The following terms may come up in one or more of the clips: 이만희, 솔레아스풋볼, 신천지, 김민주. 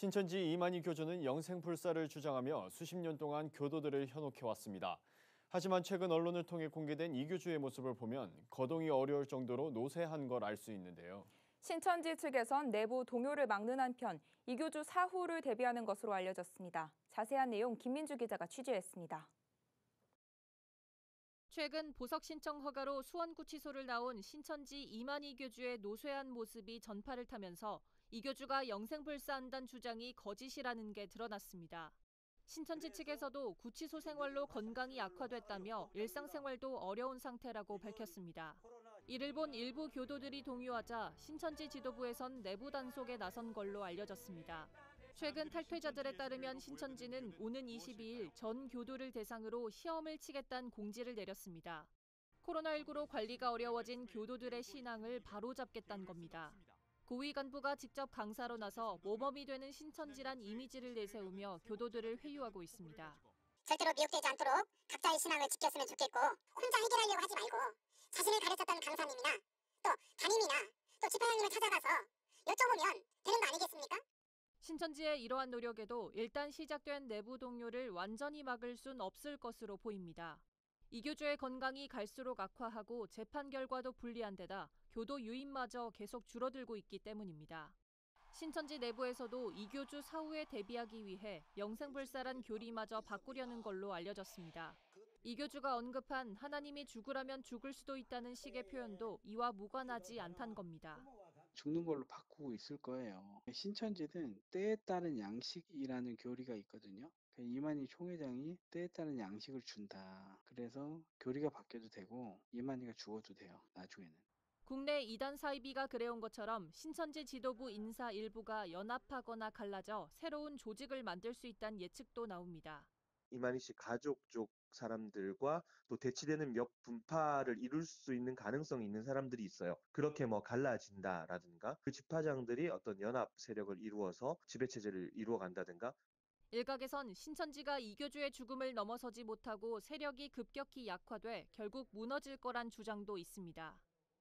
신천지 이만희 교주는 영생불사를 주장하며 수십 년 동안 교도들을 현혹해왔습니다. 하지만 최근 언론을 통해 공개된 이 교주의 모습을 보면 거동이 어려울 정도로 노쇠한 걸 알 수 있는데요. 신천지 측에선 내부 동요를 막는 한편 이 교주 사후를 대비하는 것으로 알려졌습니다. 자세한 내용 김민주 기자가 취재했습니다. 최근 보석 신청 허가로 수원구치소를 나온 신천지 이만희 교주의 노쇠한 모습이 전파를 타면서 이 교주가 영생불사한다는 주장이 거짓이라는 게 드러났습니다. 신천지 측에서도 구치소 생활로 건강이 악화됐다며 일상생활도 어려운 상태라고 밝혔습니다. 이를 본 일부 교도들이 동요하자 신천지 지도부에선 내부 단속에 나선 걸로 알려졌습니다. 최근 탈퇴자들에 따르면 신천지는 오는 22일 전 교도를 대상으로 시험을 치겠다는 공지를 내렸습니다. 코로나19로 관리가 어려워진 교도들의 신앙을 바로잡겠다는 겁니다. 고위 간부가 직접 강사로 나서 모범이 되는 신천지란 이미지를 내세우며 교도들을 회유하고 있습니다. 절대로 미혹되지 않도록 각자의 신앙을 지켰으면 좋겠고, 혼자 해결하려고 하지 말고 자신을 가르쳤던 강사님이나 또 담임이나 또 집사님을 찾아가서 여쭤보면 되는 거 아니겠습니까? 신천지의 이러한 노력에도 일단 시작된 내부 동요를 완전히 막을 순 없을 것으로 보입니다. 이 교주의 건강이 갈수록 악화하고 재판 결과도 불리한 데다 교도 유입마저 계속 줄어들고 있기 때문입니다. 신천지 내부에서도 이 교주 사후에 대비하기 위해 영생불사란 교리마저 바꾸려는 걸로 알려졌습니다. 이 교주가 언급한 하나님이 죽으라면 죽을 수도 있다는 식의 표현도 이와 무관하지 않단 겁니다. 죽는 걸로 바꾸고 있을 거예요. 신천지는 때에 따른 양식이라는 교리가 있거든요. 이만희 총회장이 때에 따른 양식을 준다. 그래서 교리가 바뀌어도 되고 이만희가 죽어도 돼요, 나중에는. 국내 이단 사이비가 그래온 것처럼 신천지 지도부 인사 일부가 연합하거나 갈라져 새로운 조직을 만들 수 있다는 예측도 나옵니다. 이만희 씨 가족 쪽 사람들과 또 대치되는 몇 분파를 이룰 수 있는 가능성이 있는 사람들이 있어요. 그렇게 갈라진다라든가 그 집파장들이 어떤 연합 세력을 이루어서 지배체제를 이루어간다든가. 일각에선 신천지가 이 교주의 죽음을 넘어서지 못하고 세력이 급격히 약화돼 결국 무너질 거란 주장도 있습니다.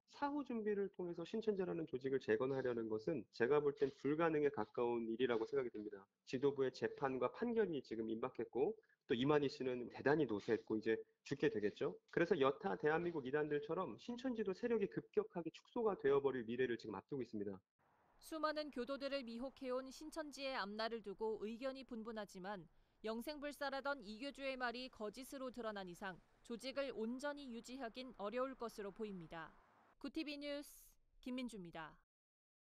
사후 준비를 통해서 신천지라는 조직을 재건하려는 것은 제가 볼 땐 불가능에 가까운 일이라고 생각이 듭니다. 지도부의 재판과 판결이 지금 임박했고 또 이만희 씨는 대단히 노쇠했고 이제 죽게 되겠죠. 그래서 여타 대한민국 이단들처럼 신천지도 세력이 급격하게 축소가 되어버릴 미래를 지금 앞두고 있습니다. 수많은 교도들을 미혹해온 신천지의 앞날을 두고 의견이 분분하지만 영생불사라던 이 교주의 말이 거짓으로 드러난 이상 조직을 온전히 유지하긴 어려울 것으로 보입니다. 구TV 뉴스 김민주입니다.